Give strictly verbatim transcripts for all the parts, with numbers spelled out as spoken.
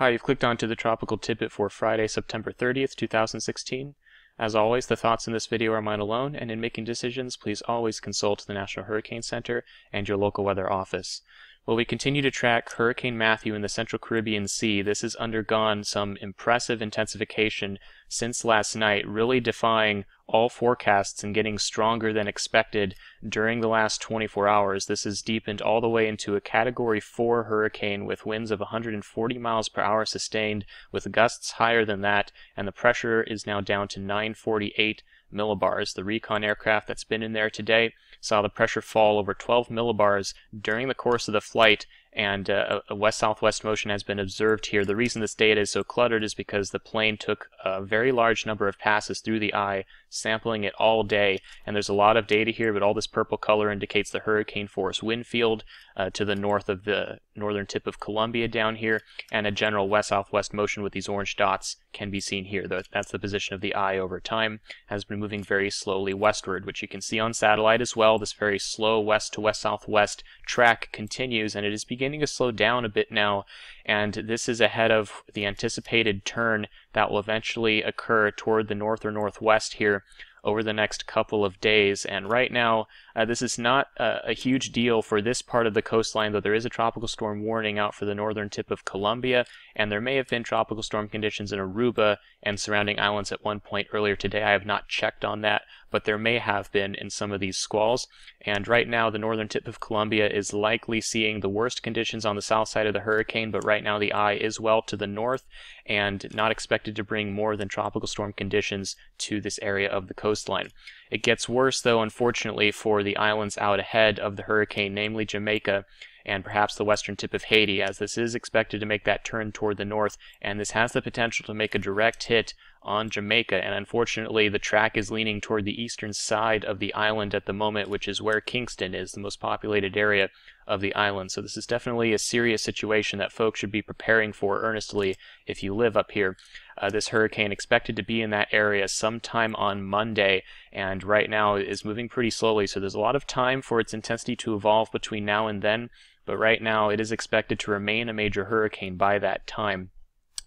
Hi, you've clicked onto the Tropical Tidbit for Friday, September thirtieth, two thousand sixteen. As always, the thoughts in this video are mine alone, and in making decisions, please always consult the National Hurricane Center and your local weather office. While we continue to track Hurricane Matthew in the Central Caribbean Sea, this has undergone some impressive intensification since last night, really defying all forecasts and getting stronger than expected during the last twenty-four hours. This has deepened all the way into a Category four hurricane with winds of one hundred forty miles per hour sustained, with gusts higher than that, and the pressure is now down to nine forty-eight millibars. The recon aircraft that's been in there today saw the pressure fall over twelve millibars during the course of the flight, and uh, a west-southwest motion has been observed here. The reason this data is so cluttered is because the plane took a very large number of passes through the eye, sampling it all day, and there's a lot of data here, but all this purple color indicates the hurricane force wind field uh, to the north of the northern tip of Colombia down here, and a general west-southwest motion with these orange dots can be seen here. That's the position of the eye over time, has been moving very slowly westward, which you can see on satellite as well. This very slow west-to-west-southwest track continues, and it is beginning beginning to slow down a bit now, and this is ahead of the anticipated turn that will eventually occur toward the north or northwest here over the next couple of days. And right now, uh, this is not uh, a huge deal for this part of the coastline, though there is a tropical storm warning out for the northern tip of Colombia, and there may have been tropical storm conditions in Aruba and surrounding islands at one point earlier today. I have not checked on that, but there may have been in some of these squalls. And right now, the northern tip of Colombia is likely seeing the worst conditions on the south side of the hurricane, but right now the eye is well to the north and not expected to bring more than tropical storm conditions to this area of the coastline. It gets worse, though, unfortunately, for the islands out ahead of the hurricane, namely Jamaica and perhaps the western tip of Haiti, as this is expected to make that turn toward the north, and this has the potential to make a direct hit on Jamaica. And unfortunately, the track is leaning toward the eastern side of the island at the moment, which is where Kingston is, the most populated area of the island. So this is definitely a serious situation that folks should be preparing for earnestly if you live up here. Uh, this hurricane expected to be in that area sometime on Monday, and right now is moving pretty slowly, so there's a lot of time for its intensity to evolve between now and then, but right now it is expected to remain a major hurricane by that time.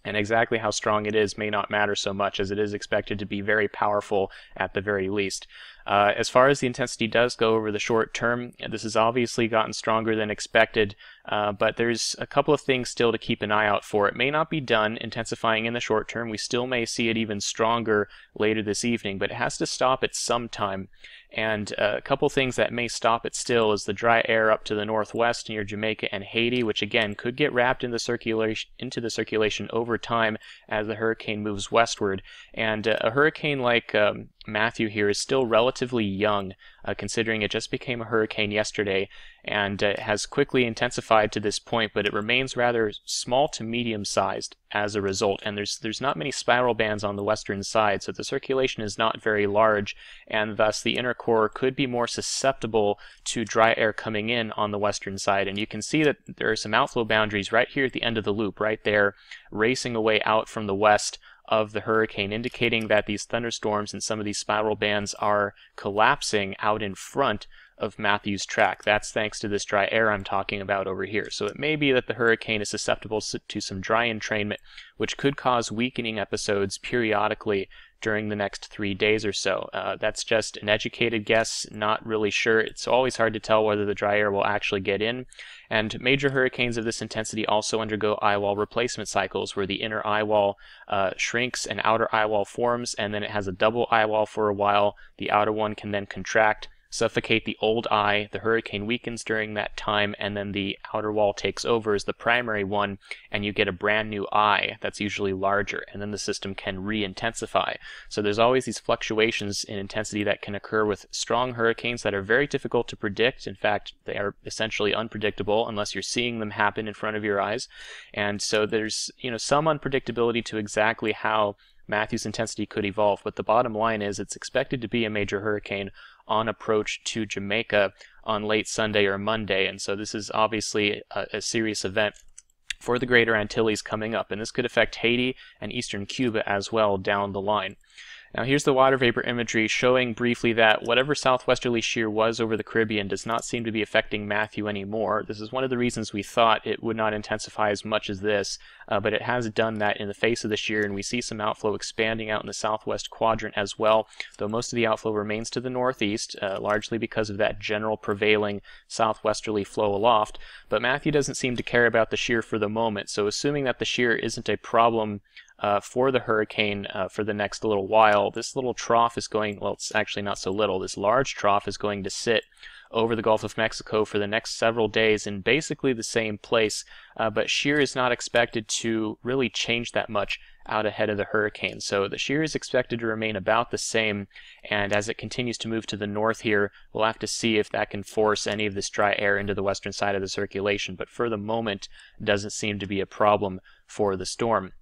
And exactly how strong it is may not matter so much, as it is expected to be very powerful at the very least. Uh, as far as the intensity does go over the short term, this has obviously gotten stronger than expected, uh, but there's a couple of things still to keep an eye out for. It may not be done intensifying in the short term. We still may see it even stronger later this evening, but it has to stop at some time. And uh, a couple things that may stop it still is the dry air up to the northwest near Jamaica and Haiti, which again could get wrapped in the circulation, into the circulation over time as the hurricane moves westward. And uh, a hurricane like um, Matthew here is still relatively young, uh, considering it just became a hurricane yesterday, and uh, has quickly intensified to this point, but it remains rather small to medium-sized as a result, and there's there's not many spiral bands on the western side, so the circulation is not very large, and thus the inner core could be more susceptible to dry air coming in on the western side. And you can see that there are some outflow boundaries right here at the end of the loop, right there, racing away out from the west of the hurricane, indicating that these thunderstorms and some of these spiral bands are collapsing out in front of Matthew's track. That's thanks to this dry air I'm talking about over here. So it may be that the hurricane is susceptible to some dry entrainment, which could cause weakening episodes periodically during the next three days or so. Uh, that's just an educated guess, not really sure. It's always hard to tell whether the dry air will actually get in. And major hurricanes of this intensity also undergo eye wall replacement cycles, where the inner eye wall uh, shrinks and outer eye wall forms, and then it has a double eye wall for a while. The outer one can then contract, suffocate the old eye, the hurricane weakens during that time, and then the outer wall takes over as the primary one, and you get a brand new eye that's usually larger, and then the system can re-intensify. So there's always these fluctuations in intensity that can occur with strong hurricanes that are very difficult to predict. In fact, they are essentially unpredictable unless you're seeing them happen in front of your eyes. And so there's, you know, some unpredictability to exactly how Matthew's intensity could evolve, but the bottom line is it's expected to be a major hurricane on approach to Jamaica on late Sunday or Monday, and so this is obviously a, a serious event for the Greater Antilles coming up, and this could affect Haiti and eastern Cuba as well down the line. Now here's the water vapor imagery showing briefly that whatever southwesterly shear was over the Caribbean does not seem to be affecting Matthew anymore. This is one of the reasons we thought it would not intensify as much as this, uh, but it has done that in the face of the shear, and we see some outflow expanding out in the southwest quadrant as well, though most of the outflow remains to the northeast, uh, largely because of that general prevailing southwesterly flow aloft. But Matthew doesn't seem to care about the shear for the moment, so assuming that the shear isn't a problem Uh, for the hurricane uh, for the next little while, this little trough is going, well, it's actually not so little, this large trough is going to sit over the Gulf of Mexico for the next several days in basically the same place, uh, but shear is not expected to really change that much out ahead of the hurricane. So the shear is expected to remain about the same, and as it continues to move to the north here, we'll have to see if that can force any of this dry air into the western side of the circulation, but for the moment doesn't seem to be a problem for the storm.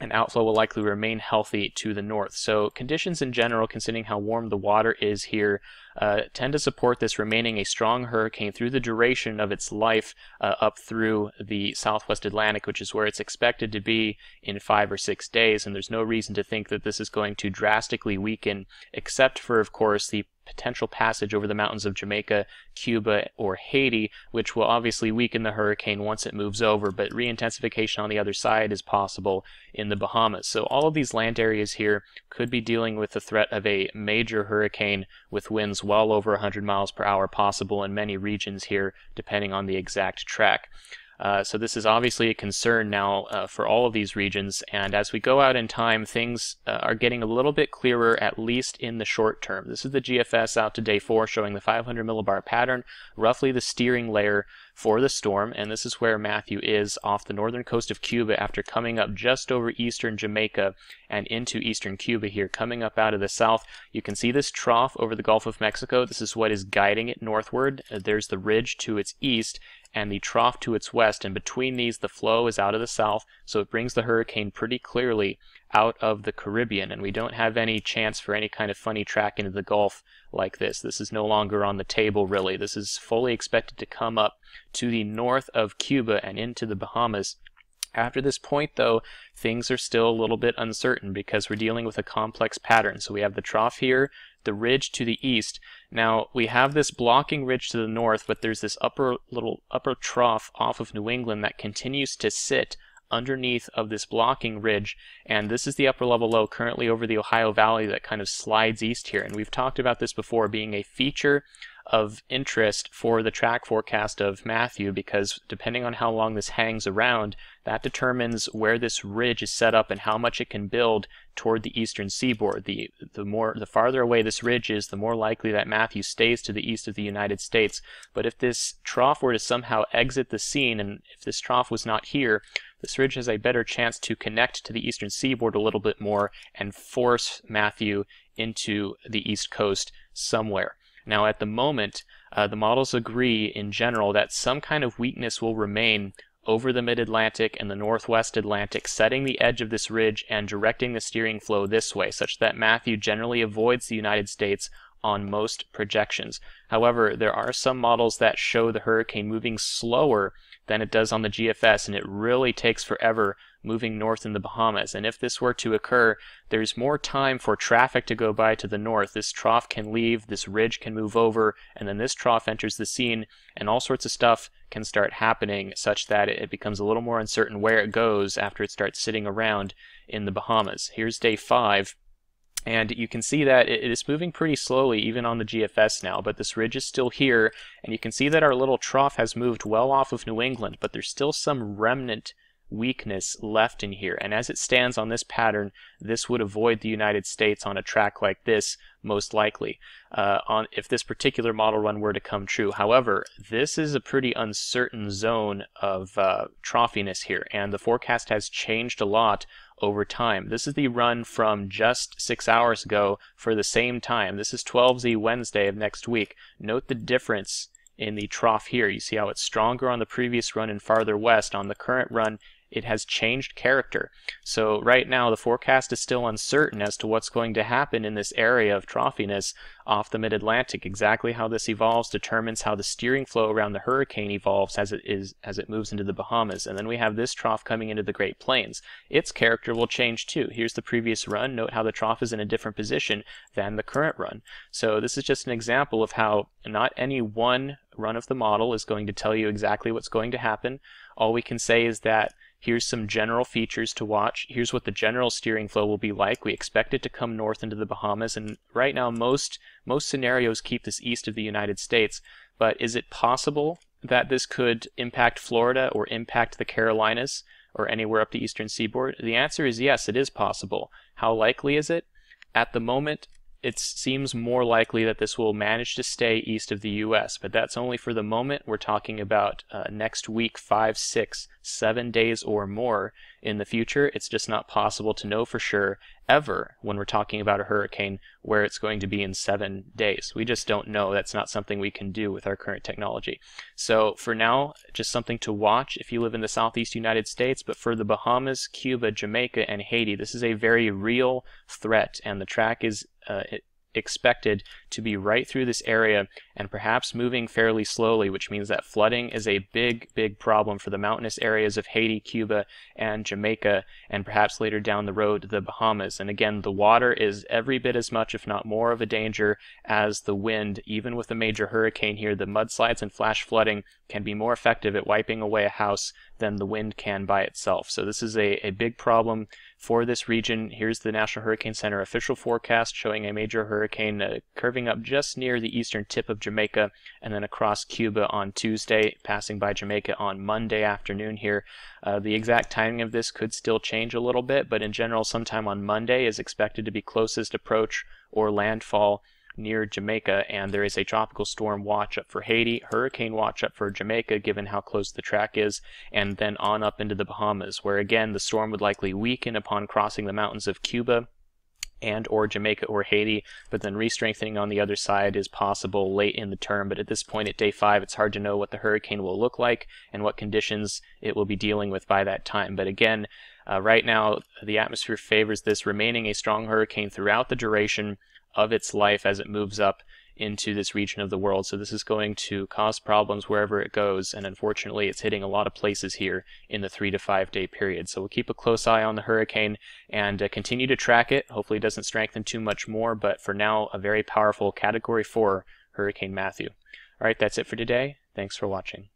And outflow will likely remain healthy to the north. So conditions in general, considering how warm the water is here, uh, tend to support this remaining a strong hurricane through the duration of its life uh, up through the southwest Atlantic, which is where it's expected to be in five or six days. And there's no reason to think that this is going to drastically weaken, except for, of course, the potential passage over the mountains of Jamaica, Cuba, or Haiti, which will obviously weaken the hurricane once it moves over, but re-intensification on the other side is possible in the Bahamas. So all of these land areas here could be dealing with the threat of a major hurricane with winds well over one hundred miles per hour possible in many regions here, depending on the exact track. Uh, so this is obviously a concern now uh, for all of these regions, and as we go out in time, things uh, are getting a little bit clearer, at least in the short term. This is the G F S out to day four, showing the five hundred millibar pattern, roughly the steering layer for the storm, and this is where Matthew is off the northern coast of Cuba after coming up just over eastern Jamaica and into eastern Cuba here, coming up out of the south. You can see this trough over the Gulf of Mexico. This is what is guiding it northward. There's the ridge to its east and the trough to its west, and between these the flow is out of the south, so it brings the hurricane pretty clearly out of the Caribbean, and we don't have any chance for any kind of funny track into the Gulf like this. This is no longer on the table, really. This is fully expected to come up to the north of Cuba and into the Bahamas. After this point, though, things are still a little bit uncertain because we're dealing with a complex pattern. So we have the trough here, the ridge to the east. Now we have this blocking ridge to the north, but there's this upper little upper trough off of New England that continues to sit underneath of this blocking ridge, and this is the upper level low currently over the Ohio Valley that kind of slides east here, and we've talked about this before being a feature of interest for the track forecast of Matthew, because depending on how long this hangs around, that determines where this ridge is set up and how much it can build toward the eastern seaboard. The the more the farther away this ridge is, the more likely that Matthew stays to the east of the United States. But if this trough were to somehow exit the scene, and if this trough was not here, this ridge has a better chance to connect to the eastern seaboard a little bit more and force Matthew into the east coast somewhere. Now at the moment, uh, the models agree in general that some kind of weakness will remain over the mid-Atlantic and the northwest Atlantic, setting the edge of this ridge and directing the steering flow this way, such that Matthew generally avoids the United States on most projections. However, there are some models that show the hurricane moving slower than it does on the G F S, and it really takes forever moving north in the Bahamas. And if this were to occur, there's more time for traffic to go by to the north. This trough can leave, this ridge can move over, and then this trough enters the scene, and all sorts of stuff can start happening such that it becomes a little more uncertain where it goes after it starts sitting around in the Bahamas. Here's day five. And you can see that it is moving pretty slowly even on the G F S now, but this ridge is still here, and you can see that our little trough has moved well off of New England, but there's still some remnant weakness left in here, and as it stands on this pattern, this would avoid the United States on a track like this most likely, uh, on if this particular model run were to come true. However, this is a pretty uncertain zone of uh, troughiness here, and the forecast has changed a lot over time. This is the run from just six hours ago for the same time. This is twelve Z Wednesday of next week. Note the difference in the trough here. You see how it's stronger on the previous run and farther west. On the current run, it has changed character. So right now the forecast is still uncertain as to what's going to happen in this area of trophiness off the mid-Atlantic. Exactly how this evolves determines how the steering flow around the hurricane evolves as it is as it moves into the Bahamas. And then we have this trough coming into the Great Plains. Its character will change too. Here's the previous run. Note how the trough is in a different position than the current run. So this is just an example of how not any one run of the model is going to tell you exactly what's going to happen. All we can say is that here's some general features to watch. Here's what the general steering flow will be like. We expect it to come north into the Bahamas, and right now most most scenarios keep this east of the United States. But is it possible that this could impact Florida or impact the Carolinas or anywhere up the eastern seaboard? The answer is yes, it is possible. How likely is it? At the moment, it seems more likely that this will manage to stay east of the U S, but that's only for the moment. We're talking about uh, next week, five, six, seven days or more in the future. It's just not possible to know for sure ever when we're talking about a hurricane where it's going to be in seven days. We just don't know. That's not something we can do with our current technology. So for now, just something to watch if you live in the southeast United States. But for the Bahamas, Cuba, Jamaica, and Haiti, this is a very real threat, and the track is Uh, expected to be right through this area and perhaps moving fairly slowly, which means that flooding is a big, big problem for the mountainous areas of Haiti, Cuba, and Jamaica, and perhaps later down the road, the Bahamas. And again, the water is every bit as much, if not more, of a danger as the wind. Even with a major hurricane here, the mudslides and flash flooding can be more effective at wiping away a house than the wind can by itself. So this is a, a big problem for this region. Here's the National Hurricane Center official forecast showing a major hurricane uh, curving up just near the eastern tip of Jamaica and then across Cuba on Tuesday, passing by Jamaica on Monday afternoon here. Uh, the exact timing of this could still change a little bit, but in general sometime on Monday is expected to be closest approach or landfall near Jamaica, and there is a tropical storm watch up for Haiti, hurricane watch up for Jamaica given how close the track is, and then on up into the Bahamas, where again the storm would likely weaken upon crossing the mountains of Cuba and or Jamaica or Haiti, but then re-strengthening on the other side is possible late in the term. But at this point at day five, it's hard to know what the hurricane will look like and what conditions it will be dealing with by that time. But again, uh, right now the atmosphere favors this remaining a strong hurricane throughout the duration of its life as it moves up into this region of the world. So this is going to cause problems wherever it goes, and unfortunately it's hitting a lot of places here in the three to five day period. So we'll keep a close eye on the hurricane and uh, continue to track it. Hopefully it doesn't strengthen too much more, but for now a very powerful Category four Hurricane Matthew. All right, that's it for today. Thanks for watching.